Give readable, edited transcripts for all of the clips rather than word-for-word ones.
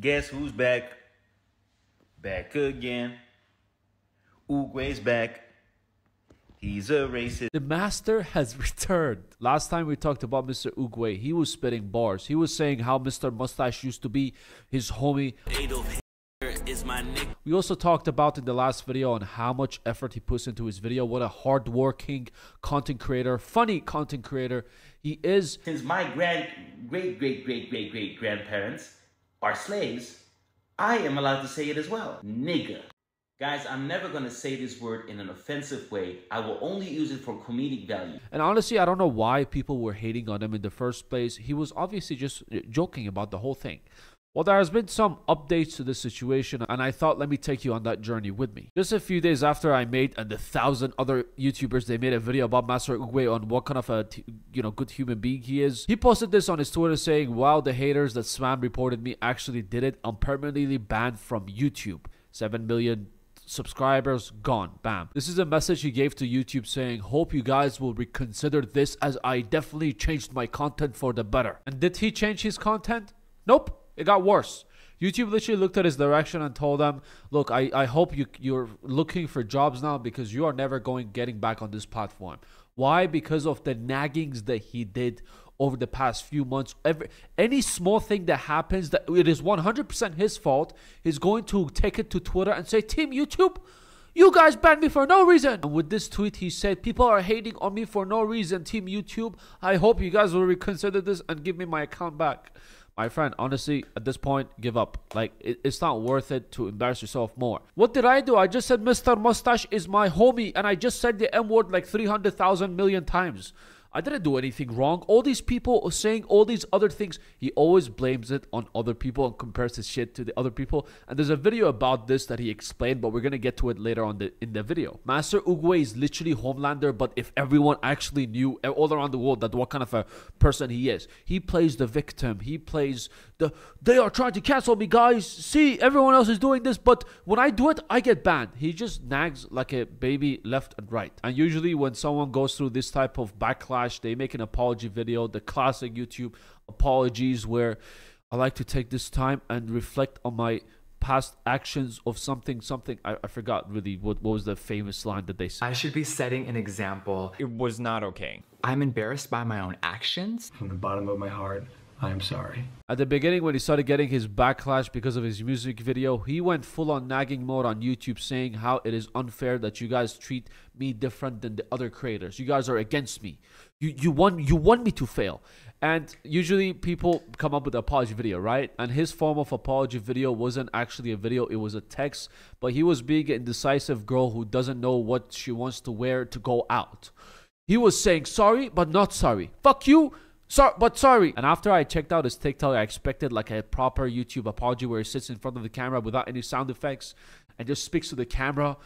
Guess who's back? Back again. Oogway's back. He's a racist. The master has returned. Last time we talked about Mr. Oogway, he was spitting bars. He was saying how Mr. Mustache used to be his homie. Is my nick. We also talked about in the last video on how much effort he puts into his video. What a hardworking content creator, funny content creator he is. Since my great grandparents are slaves, I am allowed to say it as well. Nigga. Guys, I'm never going to say this word in an offensive way. I will only use it for comedic value. And honestly, I don't know why people were hating on him in the first place. He was obviously just joking about the whole thing. Well, there has been some updates to this situation, and I thought, let me take you on that journey with me. Just a few days after I made, and 1,000 other YouTubers, they made a video about Master Oogway on what kind of a, good human being he is. He posted this on his Twitter saying, wow, the haters that spam reported me actually did it. I'm permanently banned from YouTube. 7 million subscribers gone. Bam. This is a message he gave to YouTube saying, hope you guys will reconsider this as I definitely changed my content for the better. And did he change his content? Nope. It got worse. YouTube literally looked at his direction and told them, look, I hope you're looking for jobs now because you are never getting back on this platform. Why? Because of the naggings that he did over the past few months. Any small thing that happens, that it is 100% his fault, he's going to take it to Twitter and say, Team YouTube, you guys banned me for no reason. And with this tweet, he said, people are hating on me for no reason, Team YouTube. I hope you guys will reconsider this and give me my account back. My friend, honestly, at this point, give up. Like, it's not worth it to embarrass yourself more. What did I do? I just said Mr. Mustache is my homie, and I just said the M word like 300,000 million times. I didn't do anything wrong. All these people are saying all these other things. He always blames it on other people and compares his shit to the other people. And there's a video about this that he explained, but we're going to get to it later on in the video. Master Oogway is literally Homelander, but if everyone actually knew all around the world that what kind of a person he is. He plays the victim. He plays the, they are trying to cancel me, guys. See, everyone else is doing this, but when I do it, I get banned. He just nags like a baby left and right. And usually when someone goes through this type of backlash, they make an apology video, the classic YouTube apologies where I like to take this time and reflect on my past actions of something. I forgot really what was the famous line that they said. I should be setting an example. It was not okay. I'm embarrassed by my own actions. From the bottom of my heart, I am sorry. At the beginning, when he started getting his backlash because of his music video, he went full on nagging mode on YouTube saying how it is unfair that you guys treat me different than the other creators. You guys are against me. You want me to fail. And usually people come up with an apology video, right? And his form of apology video wasn't actually a video. It was a text. But he was being an indecisive girl who doesn't know what she wants to wear to go out. He was saying sorry, but not sorry. Fuck you. Sorry, but sorry. And after I checked out his TikTok, I expected like a proper YouTube apology where he sits in front of the camera without any sound effects and just speaks to the camera.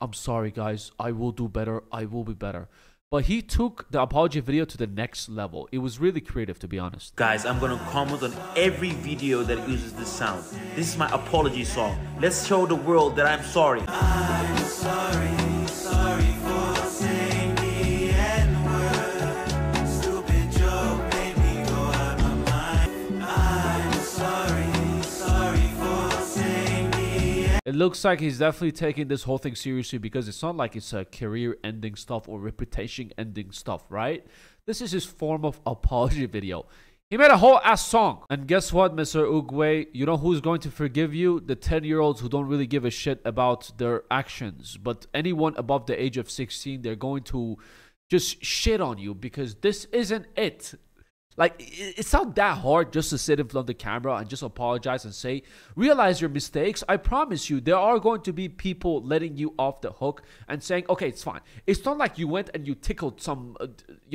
I'm sorry, guys. I will do better. I will be better. But he took the apology video to the next level. It was really creative, to be honest. Guys, I'm going to comment on every video that uses this sound. This is my apology song. Let's show the world that I'm sorry. I'm sorry. It looks like he's definitely taking this whole thing seriously because it's not like it's a career-ending stuff or reputation-ending stuff, right? This is his form of apology video. He made a whole ass song. And guess what, Mr. Oogway? You know who's going to forgive you? The 10-year-olds who don't really give a shit about their actions. But anyone above the age of 16, they're going to just shit on you because this isn't it. Like, it's not that hard just to sit in front of the camera and just apologize and say, realize your mistakes. I promise you, there are going to be people letting you off the hook and saying, okay, it's fine. It's not like you went and you tickled some,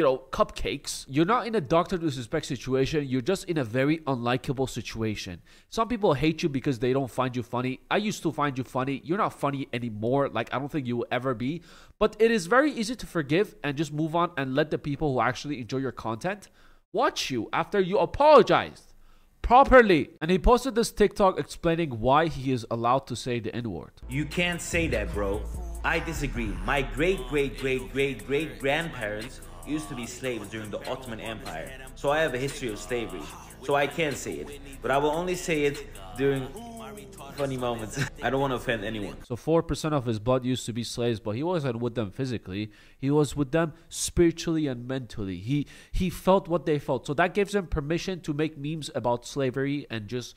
cupcakes. You're not in a Dr. Disrespect situation. You're just in a very unlikable situation. Some people hate you because they don't find you funny. I used to find you funny. You're not funny anymore. Like, I don't think you will ever be. But it is very easy to forgive and just move on and let the people who actually enjoy your content watch you after you apologized properly. And he posted this TikTok explaining why he is allowed to say the N-word. You can't say that, bro. I disagree. My great grandparents used to be slaves during the Ottoman Empire, so I have a history of slavery, so I can't say it. But I will only say it during funny moments. I don't want to offend anyone. So 4% of his blood used to be slaves, but he wasn't with them physically. He was with them spiritually and mentally. He felt what they felt. So that gives him permission to make memes about slavery and just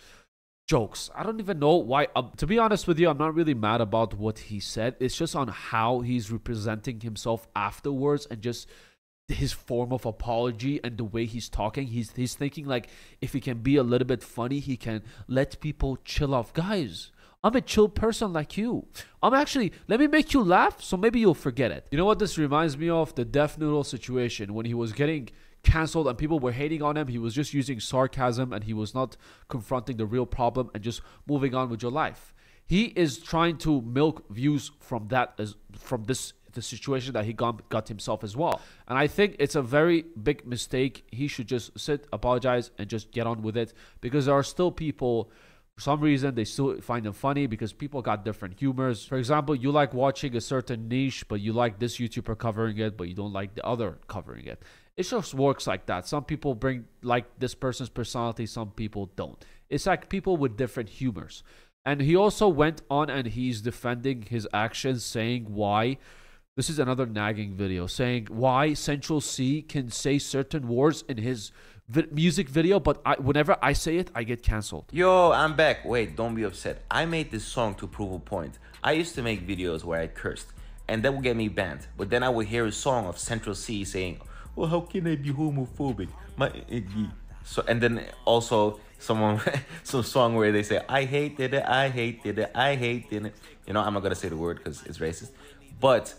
jokes. I don't even know why. To be honest with you, I'm not really mad about what he said. It's just on how he's representing himself afterwards and just his form of apology and the way he's talking. He's thinking like if he can be a little bit funny, he can let people chill off. Guys, I'm a chill person like you. I'm actually, let me make you laugh so maybe you'll forget it. You know what this reminds me of? The Deaf Noodle situation when he was getting canceled and people were hating on him. He was just using sarcasm and he was not confronting the real problem and just moving on with your life. He is trying to milk views from that, the situation that he got himself as well. And I think it's a very big mistake. He should just sit, apologize, and just get on with it, because there are still people, for some reason, they still find them funny because people got different humors. For example, you like watching a certain niche, but you like this YouTuber covering it, but you don't like the other covering it. It just works like that. Some people bring like this person's personality, some people don't. It's like people with different humors. And he also went on and he's defending his actions, saying why. This is another nagging video saying why Central C can say certain words in his music video, but whenever I say it, I get canceled. Yo, I'm back. Wait, don't be upset. I made this song to prove a point. I used to make videos where I cursed, and that would get me banned. But then I would hear a song of Central C saying, well, how can I be homophobic? So, and then also someone, some song where they say, I hated it, I hated it, I hated it. You know, I'm not going to say the word because it's racist. But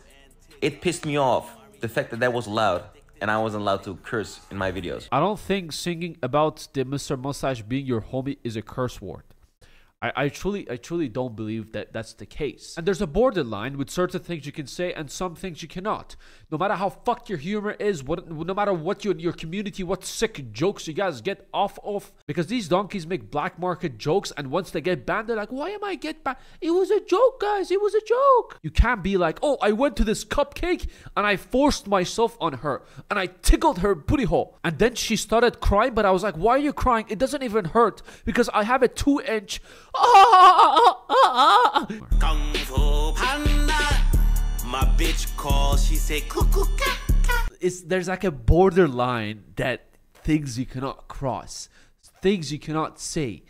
it pissed me off, the fact that that was loud and I wasn't allowed to curse in my videos. I don't think singing about the Mr. Mustache being your homie is a curse word. I truly don't believe that that's the case. And there's a borderline with certain things you can say and some things you cannot. No matter how fucked your humor is, no matter what your community, what sick jokes you guys get off of. Because these donkeys make black market jokes, and once they get banned, they're like, why am I get banned? It was a joke, guys. It was a joke. You can't be like, oh, I went to this cupcake and I forced myself on her and I tickled her booty hole. And then she started crying, but I was like, why are you crying? It doesn't even hurt because I have a 2-inch... Kung Fu Panda, my bitch calls, she say cuckoo ka ka. There's like a borderline that things you cannot cross, things you cannot say,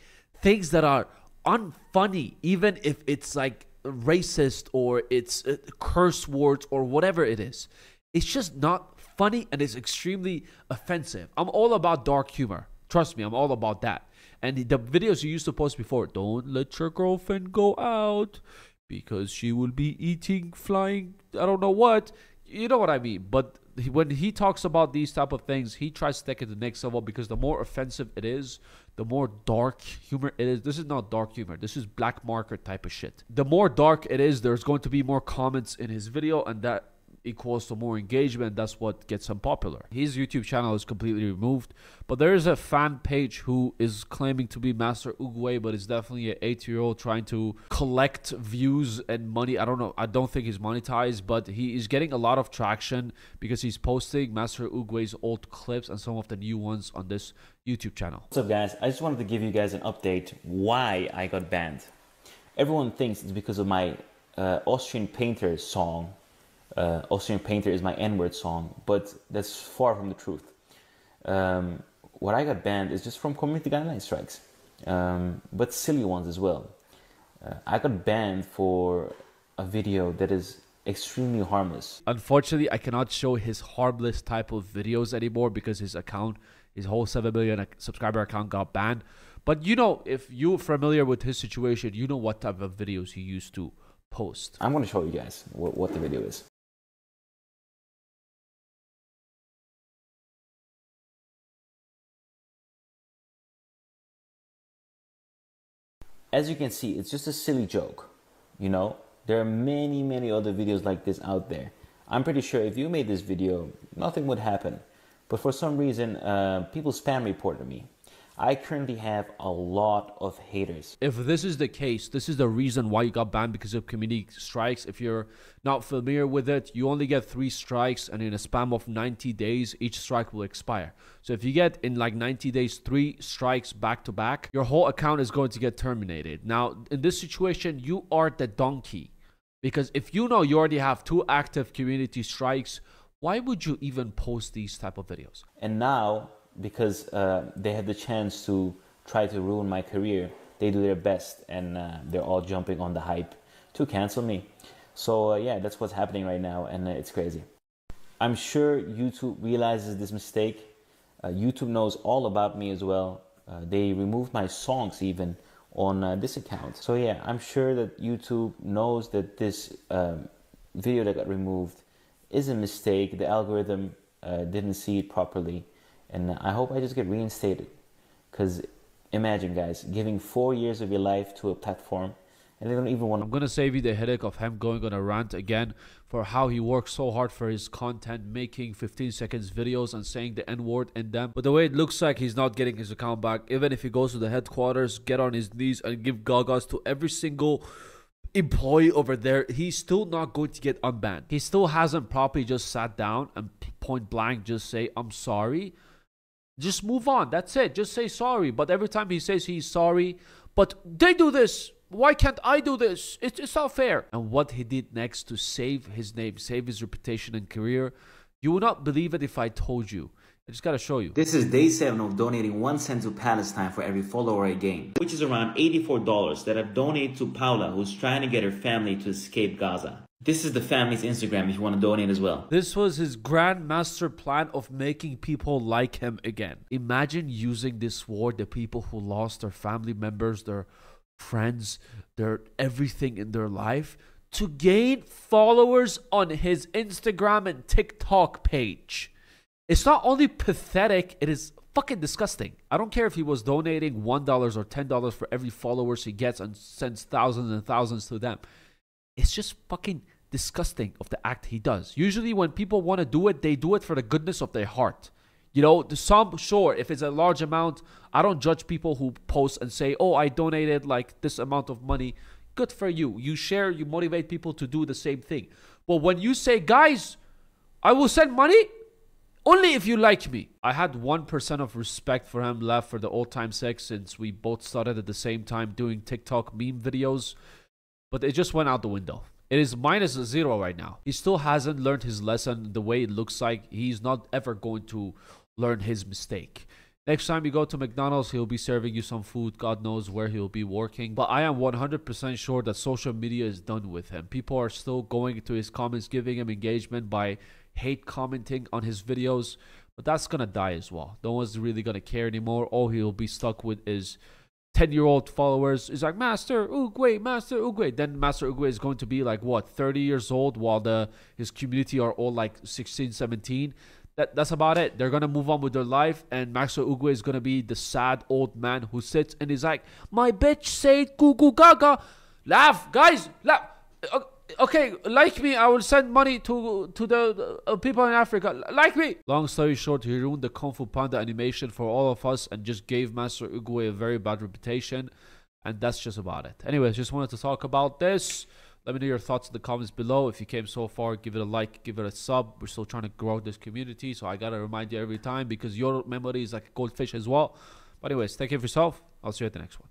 things that are unfunny, even if it's like racist or it's curse words or whatever it is. It's just not funny and it's extremely offensive. I'm all about dark humor. Trust me, I'm all about that. And the videos you used to post before, don't let your girlfriend go out because she will be eating, flying, I don't know what. You know what I mean. But when he talks about these type of things, he tries to take it to the next level, because the more offensive it is, the more dark humor it is. This is not dark humor. This is black market type of shit. The more dark it is, there's going to be more comments in his video, and that equals to more engagement. That's what gets him popular. His YouTube channel is completely removed, but there is a fan page who is claiming to be Master Oogway, but it's definitely an 8-year-old trying to collect views and money. I don't know. I don't think he's monetized, but he is getting a lot of traction because he's posting Master Oogway's old clips and some of the new ones on this YouTube channel. What's up, guys? I just wanted to give you guys an update why I got banned. Everyone thinks it's because of my Austrian Painter song. Austrian Painter is my N-word song, but that's far from the truth. What I got banned is just from community guideline strikes, but silly ones as well. I got banned for a video that is extremely harmless. Unfortunately, I cannot show his harmless type of videos anymore because his account, his whole 7 million subscriber account got banned. But you know, if you're familiar with his situation, you know what type of videos he used to post. I'm going to show you guys what the video is. As you can see, it's just a silly joke, you know? There are many, many other videos like this out there. I'm pretty sure if you made this video, nothing would happen. But for some reason, people spam reported me. I currently have a lot of haters. If this is the case, this is the reason why you got banned because of community strikes. If you're not familiar with it, you only get 3 strikes, and in a spam of 90 days, each strike will expire. So if you get in like 90 days, 3 strikes back to back, your whole account is going to get terminated. Now, in this situation, you are the donkey. Because if you know you already have 2 active community strikes, why would you even post these type of videos? And now, because they had the chance to try to ruin my career, they do their best, and they're all jumping on the hype to cancel me. So yeah, that's what's happening right now, and it's crazy. I'm sure YouTube realizes this mistake. YouTube knows all about me as well. They removed my songs even on this account. So yeah, I'm sure that YouTube knows that this video that got removed is a mistake. The algorithm didn't see it properly, and I hope I just get reinstated. Because imagine, guys, giving 4 years of your life to a platform, and they don't even want to. I'm gonna save you the headache of him going on a rant again for how he works so hard for his content, making 15-second videos and saying the N-word in them. But the way it looks like, he's not getting his account back. Even if he goes to the headquarters, get on his knees and give gagas to every single employee over there, he's still not going to get unbanned. He still hasn't properly just sat down and point blank just say, I'm sorry. Just move on. That's it. Just say sorry. But every time he says he's sorry, but they do this. Why can't I do this? It's not fair. And what he did next to save his name, save his reputation and career, you would not believe it if I told you. I just gotta show you. This is day 7 of donating 1 cent to Palestine for every follower I gain, which is around $84 that I've donated to Paula, who's trying to get her family to escape Gaza. This is the family's Instagram if you want to donate as well. This was his grand master plan of making people like him again. Imagine using this war, the people who lost their family members, their friends, their everything in their life, to gain followers on his Instagram and TikTok page. It's not only pathetic, it is fucking disgusting. I don't care if he was donating $1 or $10 for every followers he gets and sends thousands and thousands to them. It's just fucking disgusting of the act he does. Usually when people want to do it, they do it for the goodness of their heart. You know, some, sure, if it's a large amount, I don't judge people who post and say, oh, I donated like this amount of money. Good for you. You share, you motivate people to do the same thing. But when you say, guys, I will send money only if you like me. I had 1% of respect for him left for the old time's sake, since we both started at the same time doing TikTok meme videos. But it just went out the window. It is -0 right now. He still hasn't learned his lesson. The way it looks like, he's not ever going to learn his mistake. Next time you go to McDonald's, he'll be serving you some food. God knows where he'll be working. But I am 100% sure that social media is done with him. People are still going to his comments, giving him engagement by hate commenting on his videos. But that's going to die as well. No one's really going to care anymore. All he'll be stuck with is 10-year-old followers. Is like, Master Oogway, Master Oogway. Then Master Oogway is going to be like, what, 30 years old, while his community are all like 16, 17. That's about it. They're going to move on with their life, and Master Oogway is going to be the sad old man who sits and is like, my bitch said goo goo gaga. Laugh, guys, laugh. Okay, like me, I will send money to the people in Africa. Like me. Long story short, he ruined the Kung Fu Panda animation for all of us and just gave Master Oogway a very bad reputation. And that's just about it. Anyways, just wanted to talk about this. Let me know your thoughts in the comments below. If you came so far, give it a like, give it a sub. We're still trying to grow this community, so I gotta remind you every time, because your memory is like a goldfish as well. But anyways, take care of yourself. I'll see you at the next one.